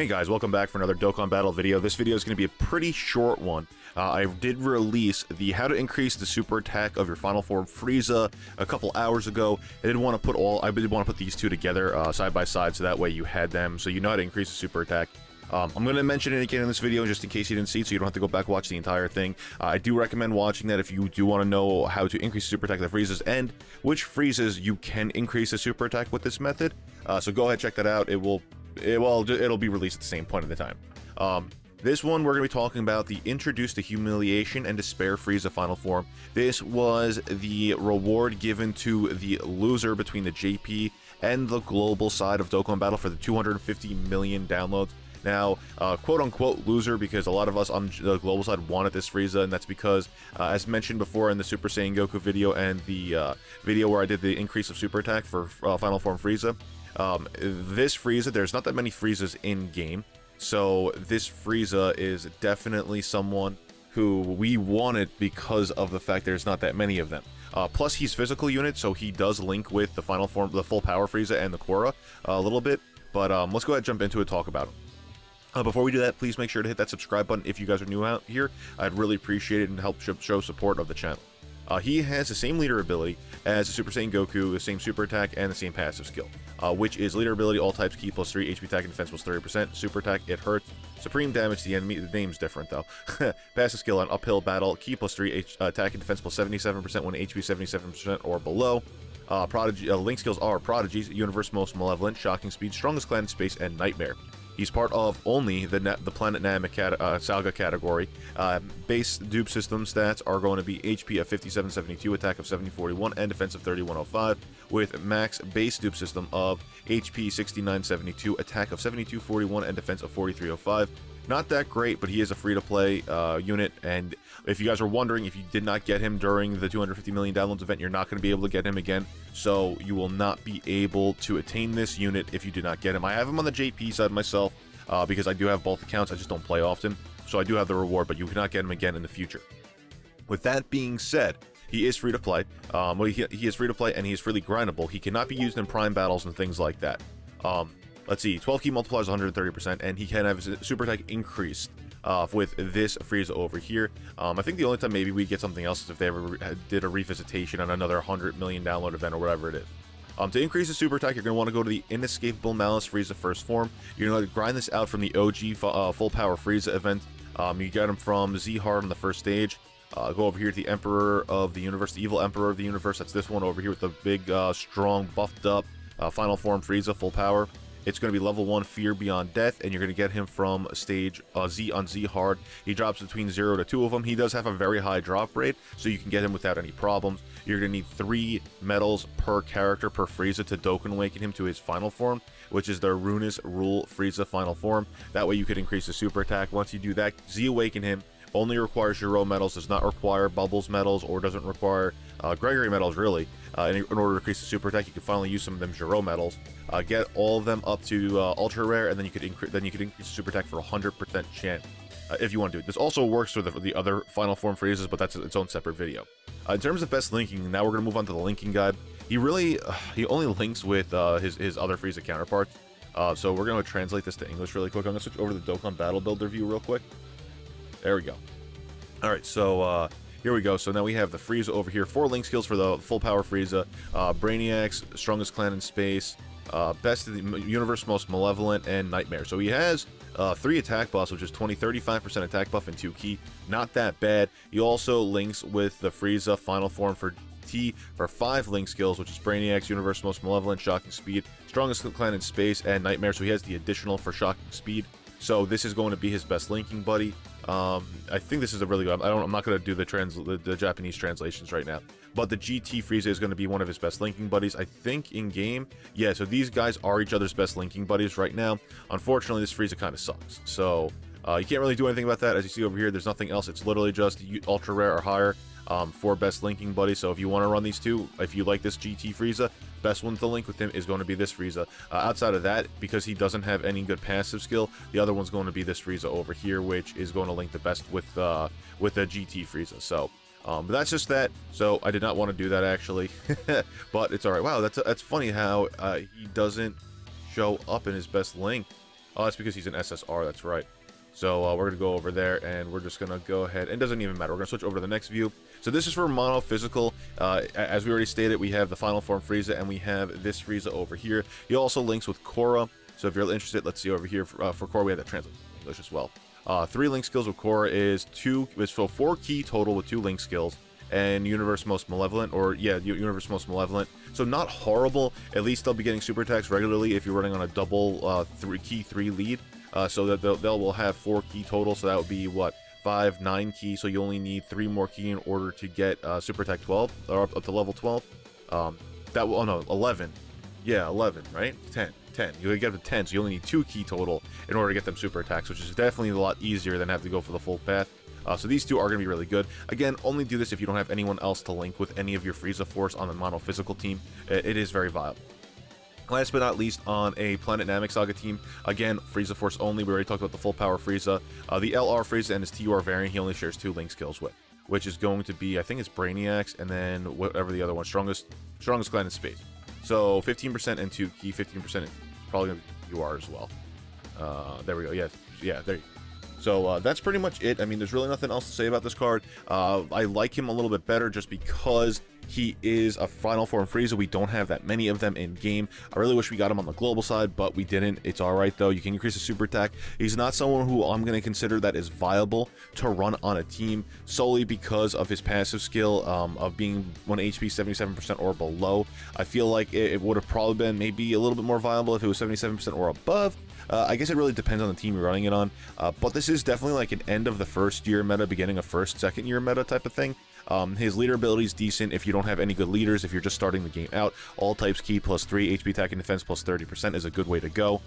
Hey guys, welcome back for another Dokkan Battle video. This video is going to be a pretty short one. I did release the how to increase the super attack of your Final Form Frieza a couple hours ago. I did want to put these two together side by side, so that way you had them, so you know how to increase the super attack. I'm going to mention it again in this video just in case you didn't see it, so you don't have to go back and watch the entire thing. I do recommend watching that if you do want to know how to increase the super attack of the Friezas and which Friezas you can increase the super attack with this method. So go ahead, check that out. It'll be released at the same point in the time. This one, we're going to be talking about the Introduce to Humiliation and Despair Frieza Final Form. This was the reward given to the loser between the JP and the global side of Dokkan Battle for the 250 million downloads. Now, quote-unquote loser, because a lot of us on the global side wanted this Frieza, and that's because, as mentioned before in the Super Saiyan Goku video and the video where I did the increase of super attack for Final Form Frieza, this Frieza, there's not that many Friezas in-game, so this Frieza is definitely someone who we wanted because of the fact there's not that many of them. Plus, he's physical unit, so he does link with the Final Form, the Full Power Frieza and the Korra a little bit, but let's go ahead and jump into it and talk about him. Before we do that, please make sure to hit that subscribe button if you guys are new out here. I'd really appreciate it and help show support of the channel. He has the same leader ability as the Super Saiyan Goku, the same super attack, and the same passive skill, which is leader ability, all types key, +3, HP attack and defense +30%, super attack, it hurts, supreme damage to the enemy, the name's different though, passive skill on uphill battle, key +3, attack and defense +77% when HP 77% or below. Link skills are Prodigies, Universe Most Malevolent, Shocking Speed, Strongest Clan in Space, and Nightmare. He's part of only the Planet Namek Saga category. Base dupe system stats are going to be HP of 5772, attack of 7041, and defense of 3105, with max base dupe system of HP 6972, attack of 7241, and defense of 4305. Not that great, but he is a free-to-play unit, and if you guys are wondering, if you did not get him during the 250 million downloads event, you're not going to be able to get him again, so you will not be able to attain this unit if you did not get him. I have him on the JP side myself, because I do have both accounts, I just don't play often, so I do have the reward, but you cannot get him again in the future. With that being said, he is free to play, he is free to play and he is freely grindable. He cannot be used in prime battles and things like that. Let's see, 12 key multipliers 130%, and he can have his super attack increased with this Frieza over here. I think the only time maybe we get something else is if they ever did a revisitation on another 100 million download event or whatever it is. To increase the super attack, you're going to want to go to the Inescapable Malice Frieza first form. You're going to grind this out from the OG Full Power Frieza event. You get him from Z-Hard on the first stage. Go over here to the Emperor of the Universe, the Evil Emperor of the Universe. That's this one over here with the big, strong, buffed up Final Form Frieza Full Power. It's going to be level 1 Fear Beyond Death, and you're going to get him from stage Z on Z-Hard. He drops between 0 to 2 of them. He does have a very high drop rate, so you can get him without any problems. You're going to need 3 medals per character per Frieza to Dokkan Awaken him to his final form, which is the Runus Rule Frieza final form. That way you could increase the super attack. Once you do that, Z Awaken him only requires your own medals, does not require Bubbles medals, or doesn't require Gregory medals, really. In order to increase the super attack, you can finally use some of them Gero Metals. Get all of them up to ultra rare, and then you could increase the super attack for 100% chance if you want to do it. This also works for the other Final Form Friezas, but that's its own separate video. In terms of best linking, now we're going to move on to the linking guide. He only links with his other Frieza counterparts, so we're going to translate this to English really quick. I'm going to switch over to the Dokkan Battle Builder view real quick. There we go. All right, so here we go. So now we have the Frieza over here. 4 link skills for the Full Power Frieza. Brainiacs, Strongest Clan in Space, Best of the Universe Most Malevolent, and Nightmare. So he has 3 attack buffs, which is 35% attack buff and 2 key. Not that bad. He also links with the Frieza Final Form for T for 5 link skills, which is Brainiacs, Universe Most Malevolent, Shocking Speed, Strongest Clan in Space, and Nightmare. So he has the additional for Shocking Speed. So this is going to be his best linking buddy. I think this is a really good. I'm not going to do the Japanese translations right now, but the GT Frieza is going to be one of his best linking buddies, I think, in game. Yeah, so these guys are each other's best linking buddies right now. Unfortunately, this Frieza kind of sucks, so you can't really do anything about that. As you see over here, there's nothing else. It's literally just ultra rare or higher for best linking buddies. So if you want to run these two, if you like this GT Frieza, best one to link with him is going to be this Frieza. Outside of that, because he doesn't have any good passive skill, the other one's going to be this Frieza over here, which is going to link the best with the GT Frieza. So but that's just that. So I did not want to do that actually, but it's all right. Wow, that's funny how he doesn't show up in his best link. Oh, that's because he's an SSR, that's right. So we're going to go over there, and we're just going to go ahead, and it doesn't even matter, we're going to switch over to the next view. So this is for mono physical. As we already stated, we have the Final Form Frieza, and we have this Frieza over here. He also links with Korra, so if you're interested, let's see over here, for Korra we have the translate English as well. 3 link skills with Korra is 4 key total with 2 link skills, and Universe Most Malevolent, or yeah, Universe Most Malevolent. So not horrible, at least they'll be getting super attacks regularly if you're running on a double key 3 lead. So that they'll have 4 key total, so that would be what, 9 key, so you only need 3 more key in order to get super attack 12 or up to level 12. That will, oh no, 11, yeah, 11, right? 10, you get up to 10, so you only need 2 key total in order to get them super attacks, which is definitely a lot easier than have to go for the full path. So these two are going to be really good. Again, only do this if you don't have anyone else to link with any of your Frieza Force on the mono physical team. It is very viable. Last but not least, on a Planet Namek Saga team, again, Frieza Force only. We already talked about the Full Power Frieza. The LR Frieza and his TUR variant, he only shares 2 link skills with, which is going to be, I think it's Brainiacs, and then whatever the other one, strongest clan in space. So 15% and 2 key, 15% probably going to be UR as well. There we go. Yes, yeah, there you go. So that's pretty much it. I mean, there's really nothing else to say about this card. I like him a little bit better just because he is a Final Form Frieza. We don't have that many of them in game. I really wish we got him on the global side, but we didn't. It's all right, though. You can increase his super attack. He's not someone who I'm going to consider that is viable to run on a team solely because of his passive skill of being 1 HP 77% or below. I feel like it would have probably been maybe a little bit more viable if it was 77% or above. I guess it really depends on the team you're running it on, but this is definitely like an end of the first year meta, beginning of first, second year meta type of thing. His leader ability is decent if you don't have any good leaders, if you're just starting the game out. All types key plus 3, HP attack and defense plus 30% is a good way to go.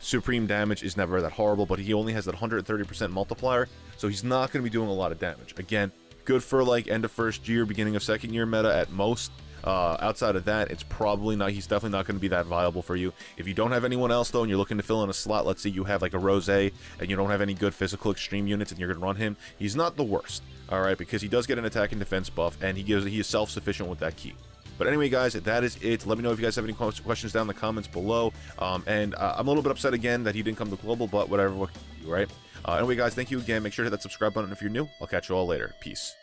Supreme damage is never that horrible, but he only has that 130% multiplier, so he's not going to be doing a lot of damage. Again, good for like end of first year, beginning of second year meta at most. Outside of that, it's probably not, he's definitely not going to be that viable for you. If you don't have anyone else though, and you're looking to fill in a slot, let's say you have like a Rose and you don't have any good physical extreme units and you're going to run him, he's not the worst, all right, because he does get an attack and defense buff, and he is self-sufficient with that key. But anyway, guys, that is it. Let me know if you guys have any questions down in the comments below. I'm a little bit upset again that he didn't come to global, but whatever, what can you do, right? Anyway, guys, thank you again. Make sure to hit that subscribe button if you're new. I'll catch you all later. Peace.